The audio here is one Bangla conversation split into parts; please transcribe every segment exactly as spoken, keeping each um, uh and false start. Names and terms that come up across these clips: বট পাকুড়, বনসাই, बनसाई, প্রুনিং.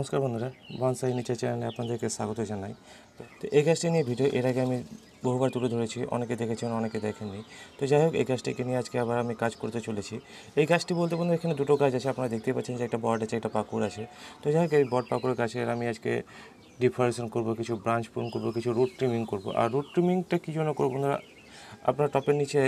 नमस्कार बंधुरा बनसाई नीचे चैनल अपन के स्वागत जानाई। तो ये गाछटी नहीं भिडियो एर आगे हमें बहुबार तुले धरे अने देखे अने देखें तो जैक ये गाछटी के लिए आज के आबादी काज करते चले गाछटी बोलते बंधु एखे दुटो गाछ आज अपना देखते हैं जो एक बट आज एक पाकुड़ आसे। तो जैक बट पाकुड़ गाछे हमें आज के डिफरेंसन करब, किछु ब्रांच पूर्ण करब, किछु रूट ट्रिमिंग करब। और रूट ट्रिमिंगटा कि जन्य करब बंधुरा अपना टपर नीचे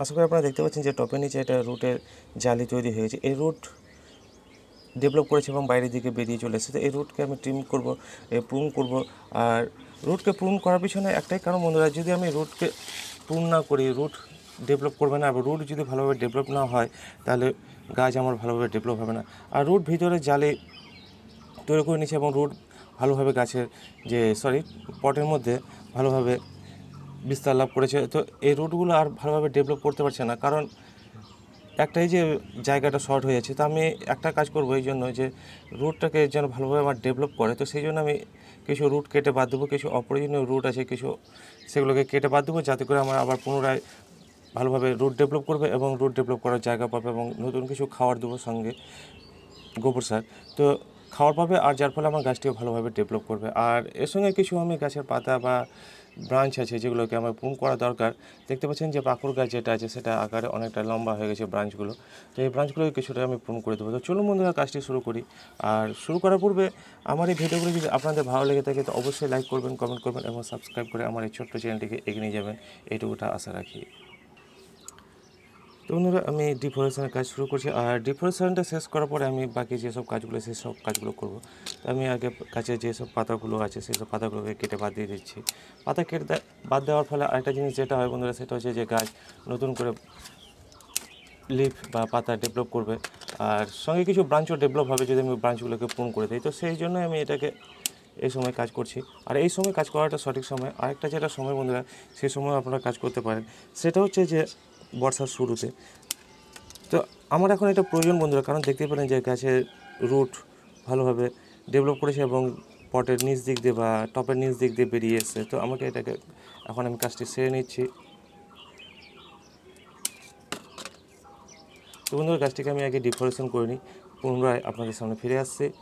आशा करी अपना देखते टपर नीचे एक रूटेर जाली तैरि हो गए, रूट डेवलप कर बाहर दिखे बैरिए चले तो रूट के ट्रिम करब प्रून करब। और रूट के प्रून करार पिछने एकटाई कारण बंधुरा जो रूट के प्रून ना करी रूट डेवलप करबे ना, रूट जो भालोभाबे डेवलप ना हय ताहले गाछ आमार भालोभाबे डेवलप होबे ना। और रूट भितरे जाले तैरि करे निच्छे एबं रूट भालोभाबे गाछेर जे सरि पटेर मध्य भालोभाबे विस्तार लाभ करेछे। तो एई रूटगुलो आर भालोभाबे डेवलप करते पारछे ना कारण एकटाई जे जैगाटा शर्ट हो जाए। तो हमें एक काज करब ये रूटटा के जान भालोभाबे डेवलप करे तो सेइजन्य आमि किछु रूट केटे बाद देव, किछु अप्रयोजनीय रूट आछे किछु सेगुलोके केटे बाद देव जाते करे आमरा आबार पुनराय भालोभाबे रूट डेवलप करबे एबं रूट डेवलप करार जैगा पाबे एबं नतुन किछु खावार देव संगे गोबर सार तो खावार पाबे और जार फले आमार गाछटिओ भालोभाबे डेवलप करबे। और एर संगे किछु आमि गाछेर पाता बा ब्रांच आछे जेगुलोके आमार पूर्ण करा दरकार। देखते पाच्छेन जे पाकुड़ गाछ जेटा आछे सेटा आकारे अनेकटा लम्बा हये गेछे ब्रांचगुलो, तो एई ब्रांचगुलोके किछुटा आमि पूर्ण करे देबो। तो चलुन बन्धुरा काजटी शुरू करी। और शुरू करार पूर्वे आमार एई भिडियोगुलो जोदि आपनादेर भालो लेगे थाके तो अवश्यई लाइक करबेन, कमेंट करबेन एबं सबस्क्राइब करे आमार एई छोट्ट चैनलटिके एगिए निये जाबेन, एइटुकुटा आशा राखी। तो बंधुरा आमी डिफरेंसन काज शुरू करछि। आर डिफरेंसनटा शेष करार परे आमी बाकी जे सब काजगुलो सेई सब काजगुलो करब। तो आमी आगे गाछे जे सब पातागुलो आछे सेई सब पातागुलोके केटे बाद दिये दिच्छि। पाता केटे बाद देওয়ার ফলে আরেকটা জিনিস যেটা হয় বন্ধুরা সেটা হচ্ছে যে গাছ নতুন করে লিফ বা পাতা ডেভেলপ করবে আর সঙ্গে কিছু ব্রাঞ্চও ডেভেলপ হবে যদি আমি ব্রাঞ্চগুলোকে পূর্ণ করে দেই। তো সেই জন্য আমি এটাকে এই সময় কাজ করছি। আর এই সময় কাজ করাটা সঠিক সময়। আরেকটা যেটা সময় বন্ধুরা সেই সময় আপনারা কাজ করতে পারেন সেটা হচ্ছে যে बर्षार शुरूते। तो हमारे एखन एटा प्रयोजन बंधुरा कारण देखते पेलेन जे गाछेर रूट भालोभाबे डेवलप करेछे एबं पटेर नीच दिक दिये बा टपेर नीच दिक दिये बेरिये एसेछे। तो आमाके एटाके एखन आमि काजटी सेरे निच्छि। तो बंधुरा गाछटिके आमि आगे डिफरेंसन करे निई पुनराय आपनादेर सामने फिरे आसछि।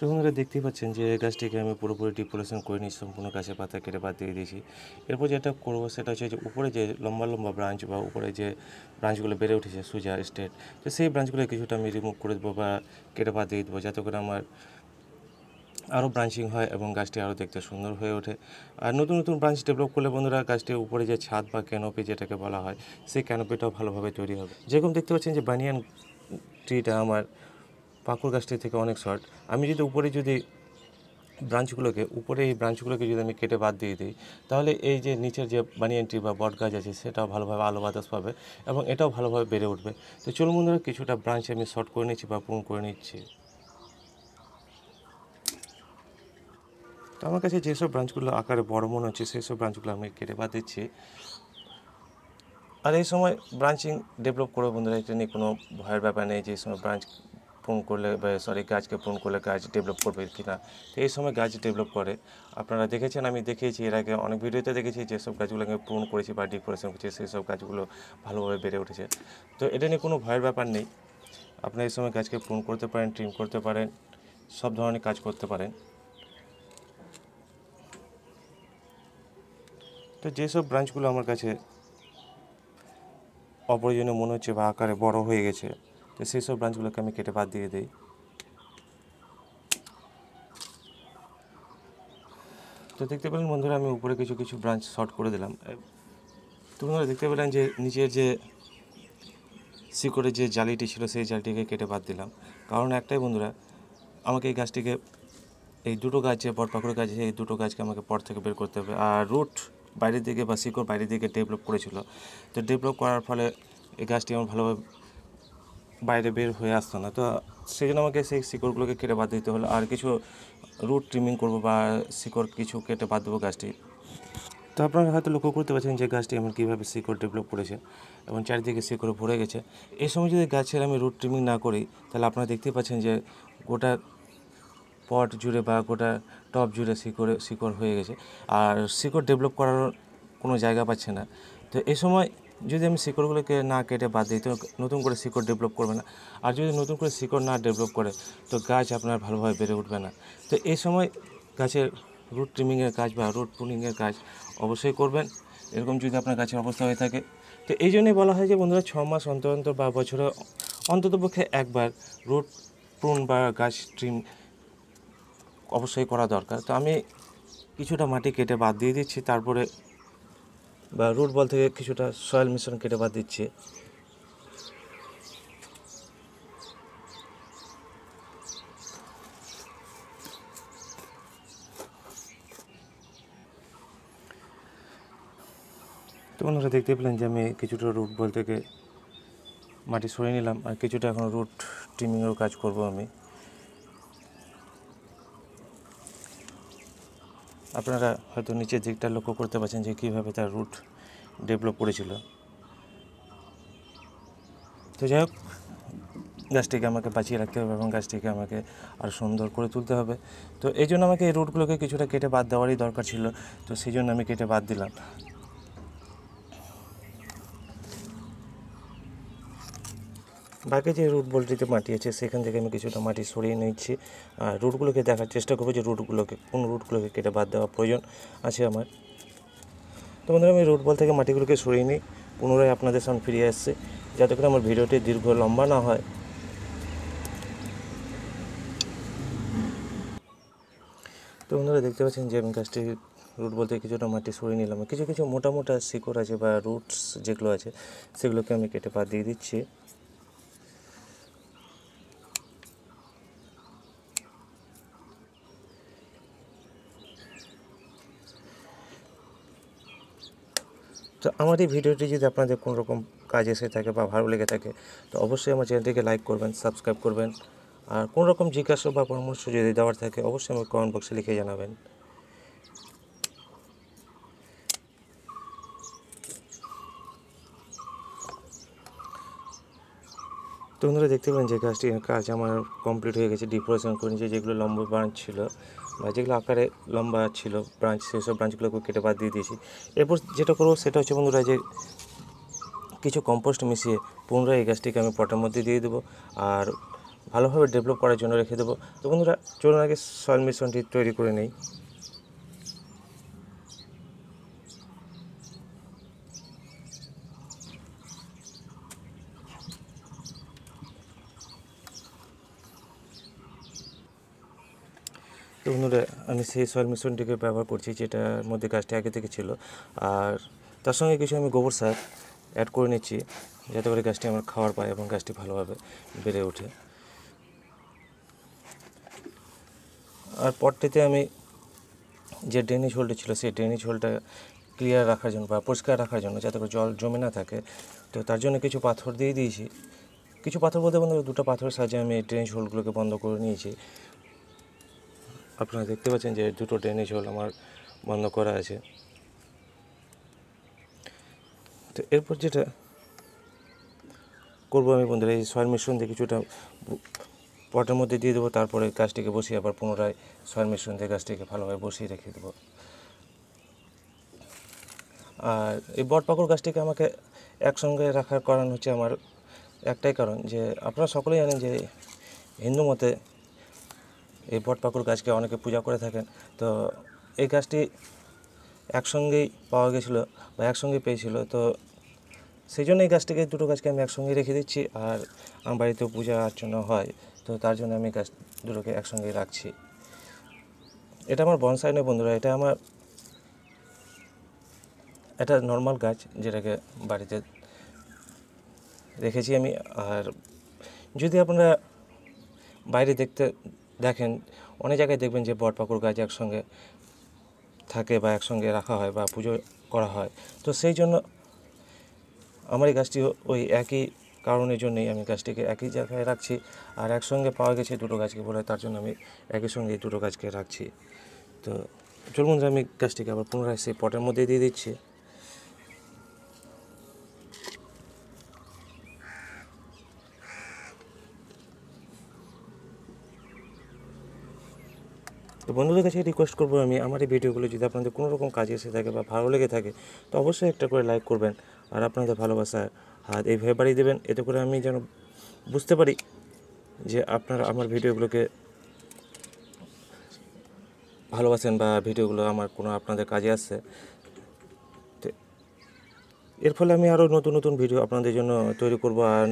तो बंधुरा देखते ही पाच्छेन जे गाछटिके आमि पुरोपुरि डिफरेंसन करे निई सम्पूर्ण गाछेर पाता केटे बाद दिये दियेछि। एरपर जेटा करब सेटा हच्छे जे उपरे जे लम्बा लम्बा ब्रांच बा उपरे जे ब्रांचगुलो बेड़े उठेछे सोजा स्ट्रेट तो सेई ब्रांचगुलो किछुटा आमि रिमुव करे देब बा केटे बाद दिये देब जाते करे आमार आरो ब्रांचिंग हय एबं गाछटी आरो देखते सुंदर हये ओठे। आर नतुन नतुन ब्रांच डेवलप करले बंधुरा गाछटिर उपरे जे छाद बा कैनोपि जेटाके बला हय सेई कैनोपिटाओ भालोभाबे तैरि हबे। जेरकम देखते पाच्छेन जे बानियान ट्रीटा आमार पाकुड़ गाछटी थेके अनेक शर्ट आमि यदि उपरे यदि ब्रांचगुलोके उपरे एई ब्रांचगुलोके यदि आमि केटे बाद दिये दिई ताहले एई जे नीचेर जे बानियान ट्री बा बट गाछ आछे सेटाओ भालोभाबे आलो बातास पाबे एबं एटाओ भालोभाबे बेड़े उठबे। तो चलुन बंधुरा किछुटा ब्रांच आमि शर्ट करे निच्छि बा पूर्ण करे निच्छि। तो आमार काछे जे सब ब्रांचगुलो आकारे बड़ मने हच्छे सेई सब ब्रांचगुलो आमि केटे बाद दिচ্ছি। আর এই সময় ব্রাঞ্চিং ডেভেলপ করব বন্ধুরা এটা নিয়ে কোনো ভয়ের ব্যাপার নেই যে এই সময় ব্রাঞ্চ पूर्ण कर ले सरि गाच के पूर्ण कर ले गाच डेवलप कर कि ना तो ये समय गाच डेवलप करे अपनारा देखे हमें देखिए एर आगे अनेक भिडियोते देखे जे सब गाचगुलो पूर्ण कर डिफरेंसन कर सब गाचगुलो भालोभाबे बेड़े उठे। तो ये नहीं कोनो भयर ब्यापार नहीं अपना इस समय गाच के पूर्ण करते पारें ट्रिम करते पारें सब धरनेर काज करते पारें। तो जे सब ब्रांचगुलो आमार काछे अप्रयोजनीय मने होच्छे बा आकारे बड़ हये गेछे तो से सब ब्रांचगुलोके आमि केटे बाद दिये दिई। तो देखते पेलेन बंधुरा आमि उपरे किछु किछु ब्रांच शर्ट करे दिलाम। तो बंधुरा देखते पेलेन जे नीचेर जे शिकड़े जे जालिटी छिलो सेई जालिटिके केटे बाद दिलाम कारण एकटाई बंधुरा आमाके एई गाछटिके एई दुटो गाछ जे बट पाकुड़ गाछ एई दुटो गाछके आमाके पट थेके बेर करते हबे। आर रूट बाइरेर दिके बा शिकड़ बाइरेर दिके डेवलप करेछिलो तो डेवलप करार फले एई गाछटी आमार भालोभाबे বাইরে বের হয়ে আসতো না তো সেই জন্য আমাকে সেই শিকড়গুলোকে কেটে বাদ দিতে হলো। আর কিছু রুট ট্রিমিং করবো বা শিকড় কিছু কেটে বাদ দেবো গাছটি। তো আপনারা হয়তো লক্ষ্য করতে পারছেন যে গাছটি এমন কীভাবে শিকড় ডেভেলপ করেছে এবং চারিদিকে শিকড়ে ভরে গেছে। এই সময় যদি গাছের আমি রুট ট্রিমিং না করি তাহলে আপনারা দেখতেই পাচ্ছেন যে গোটা পট জুড়ে বা গোটা টপ জুড়ে শিকড়ে শিকড় হয়ে গেছে আর শিকড় ডেভেলপ করার কোনো জায়গা পাচ্ছে না। তো এই সময় যদি আমি শিকড়গুলোকে না কেটে বাদ দিই তো নতুন করে শিকড় ডেভেলপ করবে না, আর যদি নতুন করে শিকড় না ডেভেলপ করে তো গাছ আপনার ভালোভাবে বেড়ে উঠবে না। তো এই সময় গাছের রুট ট্রিমিংয়ের কাজ বা রুট প্রুনিংয়ের কাজ অবশ্যই করবেন, এরকম যদি আপনার গাছের অবস্থা হয়ে থাকে। তো এই জন্যই বলা হয় যে বন্ধুরা ছ মাস অন্তর অন্তর বা বছরে অন্ততপক্ষে একবার রুট প্রুন বা গাছ ট্রিম অবশ্যই করা দরকার। তো আমি কিছুটা মাটি কেটে বাদ দিয়ে দিচ্ছি, তারপরে বা রুট বল থেকে কিছুটা সয়েল মিশ্রণ কেটে বাদ দিচ্ছি। তো আপনারা দেখতে পেলেন যে আমি কিছুটা রুট বল থেকে মাটি সরিয়ে নিলাম, আর কিছুটা এখন রুট ট্রিমিংয়েরও কাজ করব আমি। আপনারা হয়তো নিচের দিকটা লক্ষ্য করতে পারছেন যে কীভাবে তার রুট ডেভেলপ করেছিল। তো যাই হোক, গাছটিকে আমাকে বাঁচিয়ে রাখতে হবে এবং গাছটিকে আমাকে আর সুন্দর করে তুলতে হবে। তো এই জন্য আমাকে এই রুটগুলোকে কিছুটা কেটে বাদ দেওয়ারই দরকার ছিল, তো সেই জন্য আমি কেটে বাদ দিলাম। বাকি যে রুট বলটিতে মাটি আছে সেখান থেকে আমি কিছুটা মাটি সরিয়ে নিচ্ছি, আর রুটগুলোকে দেখার চেষ্টা করবো যে রুটগুলোকে কোন রুটগুলোকে কেটে বাদ দেওয়া প্রয়োজন আছে আমার। তো বন্ধুরা আমি রুট বল থেকে মাটিগুলোকে সরিয়ে নিই, পুনরায় আপনাদের সামনে ফিরে আসছে যাতে করে আমার ভিডিওটি দীর্ঘ লম্বা না হয়। তো বন্ধুরা দেখতে পাচ্ছেন যে আমি গাছটি রুট বলতে কিছুটা মাটি সরিয়ে নিলাম, কিছু কিছু মোটা মোটা শিকড় আছে বা রুটস যেগুলো আছে সেগুলোকে আমি কেটে বাদ দিয়ে দিচ্ছি। তো আমার এই ভিডিওটি যদি আপনাদের কোনো রকম কাজ এসে থাকে বা ভালো লেগে থাকে তো অবশ্যই আমার চ্যানেলটিকে লাইক করবেন, সাবস্ক্রাইব করবেন, আর কোনো রকম জিজ্ঞাসা বা পরামর্শ যদি দেওয়ার থাকে অবশ্যই আমার কমেন্ট বক্সে লিখে জানাবেন। তো বন্ধুরা দেখতে পেলেন যে গাছটির কাজ আমার কমপ্লিট হয়ে গেছে। ডিফরেশন করে নিয়েছি, যেগুলো লম্বা ব্রাঞ্চ ছিল বা যেগুলো আকারে লম্বা ছিল ব্রাঞ্চ সেসব ব্রাঞ্চগুলোকে কেটে বাদ দিয়ে দিয়েছি। এরপর যেটা করবো সেটা হচ্ছে বন্ধুরা যে কিছু কম্পোস্ট মিশিয়ে পুনরায় এই গাছটিকে আমি পটের মধ্যে দিয়ে দেবো আর ভালোভাবে ডেভেলপ করার জন্য রেখে দেবো। তো বন্ধুরা চলুন আগে সয়েল মিশ্রণটি তৈরি করে নেই। তো বন্ধুরা আমি সেই সয়েল মিশ্রণটিকে ব্যবহার করছি যেটার মধ্যে গাছটি আগে থেকে ছিল, আর তার সঙ্গে কিছু আমি গোবর সার অ্যাড করে নিচ্ছি যাতে করে গাছটি আমার খাওয়ার পায় এবং গাছটি ভালোভাবে বেড়ে ওঠে। আর পটটিতে আমি যে ড্রেনেজ হোলটা ছিল সেই ড্রেনেজ হোলটা ক্লিয়ার রাখার জন্য বা পরিষ্কার রাখার জন্য যাতে করে জল জমে না থাকে তো তার জন্য কিছু পাথর দিয়ে দিয়েছি। কিছু পাথর বলতে বন্ধুরা দুটো পাথরের সাহায্যে আমি ড্রেনেজ হোলগুলোকে বন্ধ করে নিয়েছি। আপনারা দেখতে পাচ্ছেন যে দুটো ড্রেনেজ হোল আমার বন্ধ করা আছে। তো এরপর যেটা করবো আমি বন্ধুরা এই সয়েল মিশ্রণ দিয়ে কিছুটা পটের মধ্যে দিয়ে দেবো, তারপরে গাছটিকে বসিয়ে আবার পুনরায় সয়েল মিশ্রণ দিয়ে গাছটিকে ভালোভাবে বসিয়ে রেখে দেবো। আর এই বট পাকুড় গাছটিকে আমাকে একসঙ্গে রাখার কারণ হচ্ছে আমার একটাই কারণ যে আপনারা সকলেই জানেন যে হিন্দু মতে এই বট পাকুড় গাছকে অনেকে পূজা করে থাকেন। তো এই গাছটি একসঙ্গেই পাওয়া গেছিলো বা একসঙ্গে পেয়েছিল, তো সেই জন্য এই গাছটিকে দুটো গাছকে আমি একসঙ্গেই রেখে দিচ্ছি। আর আমার বাড়িতেও পূজা অর্চনা হয় তো তার জন্য আমি গাছ দুটোকে একসঙ্গেই রাখছি। এটা আমার বনসাই নয় বন্ধুরা, এটা আমার এটা নর্মাল গাছ যেটাকে বাড়িতে রেখেছি আমি। আর যদি আপনারা বাইরে দেখতে দেখেন অনেক জায়গায় দেখবেন যে বট পাকুড় গাছ একসঙ্গে থাকে বা একসঙ্গে রাখা হয় বা পুজো করা হয়, তো সেই জন্য আমার এই গাছটি ওই একই কারণের জন্যই আমি গাছটিকে একই জায়গায় রাখছি। আর একসঙ্গে পাওয়া গেছে দুটো গাছকে বলে তার জন্য আমি একই সঙ্গে দুটো গাছকে রাখছি। তো চলুন যে আমি গাছটিকে আবার পুনরায় সেই পটের মধ্যে দিয়ে দিচ্ছি। তো বন্ধুদের কাছে রিকোয়েস্ট করবো আমি আমার এই ভিডিওগুলো যদি আপনাদের কোনো রকম কাজে এসে থাকে বা ভালো লেগে থাকে তো অবশ্যই একটা করে লাইক করবেন, আর আপনাদের ভালোবাসার হাত এইভাবে বাড়িয়ে দেবেন। এতে করে আমি যেন বুঝতে পারি যে আপনারা আমার ভিডিওগুলোকে ভালোবাসেন বা ভিডিওগুলো আমার কোনো আপনাদের কাজে আসছে। এর ফলে আমি আরও নতুন নতুন ভিডিও আপনাদের জন্য তৈরি করব। আর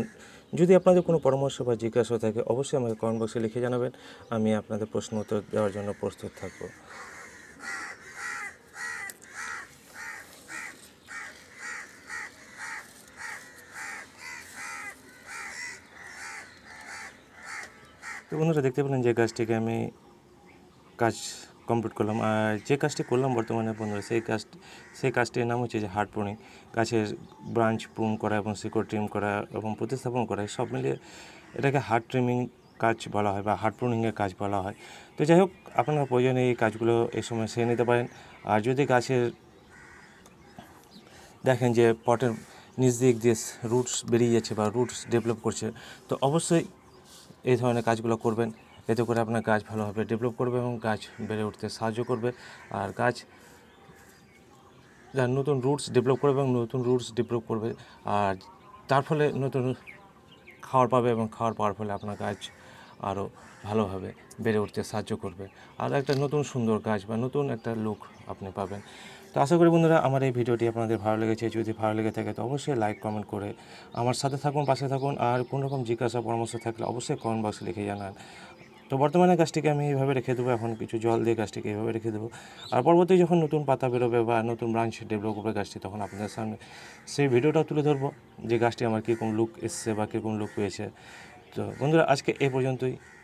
যদি আপনাদের কোনো পরামর্শ বা জিজ্ঞাসা থাকে অবশ্যই আমাকে কমেন্ট বক্সে লিখে জানাবেন, আমি আপনাদের প্রশ্ন উত্তর দেওয়ার জন্য প্রস্তুত থাকব। তো বন্ধুরা দেখতে পেলেন যে গাছটিকে আমি কাজ কমপ্লিট করলাম। আর যে কাজটি করলাম বর্তমানে বন্ধুরা সেই কাজ সেই কাজটির নাম হচ্ছে যে হার্ড প্রুনিং, গাছের ব্রাঞ্চ প্রুন করা এবং শিকড় ট্রিম করা এবং প্রতিস্থাপন করা, সব মিলিয়ে এটাকে হার্ড ট্রিমিং কাজ বলা হয় বা হার্ড প্রুনিংয়ের কাজ বলা হয়। তো যাই হোক, আপনারা প্রয়োজনে এই কাজগুলো এই সময় সেরে নিতে পারেন। আর যদি গাছের দেখেন যে পটের নিচ দিক দিয়ে রুটস বেরিয়ে যাচ্ছে বা রুটস ডেভেলপ করছে, তো অবশ্যই এই ধরনের কাজগুলো করবেন। এতে করে আপনার গাছ ভালোভাবে ডেভেলপ করবে এবং গাছ বেড়ে উঠতে সাহায্য করবে। আর গাছ যার নতুন রুটস ডেভেলপ করবে এবং নতুন রুটস ডেভেলপ করবে আর তার ফলে নতুন খাওয়ার পাবে এবং খাওয়ার পাওয়ার ফলে আপনার গাছ আরও ভালোভাবে বেড়ে উঠতে সাহায্য করবে। আর একটা নতুন সুন্দর গাছ বা নতুন একটা লুক আপনি পাবেন। তো আশা করি বন্ধুরা আমার এই ভিডিওটি আপনাদের ভালো লেগেছে। যদি ভালো লেগে থাকে তো অবশ্যই লাইক কমেন্ট করে আমার সাথে থাকুন, পাশে থাকুন। আর কোনোরকম জিজ্ঞাসা পরামর্শ থাকলে অবশ্যই কমেন্ট বক্সে লিখে জানান। তো বর্তমানে গাছটিকে আমি এইভাবে রেখে দেবো, এখন কিছু জল দিয়ে গাছটিকে এইভাবে রেখে দেবো। আর পরবর্তী যখন নতুন পাতা বেরোবে বা নতুন ব্রাঞ্চ ডেভেলপ করবে গাছটি, তখন আপনাদের সামনে সেই ভিডিওটাও তুলে ধরবো যে গাছটি আমার কীরকম লুক এসছে বা কীরকম লুক পেয়েছে। তো বন্ধুরা আজকে এই পর্যন্তই।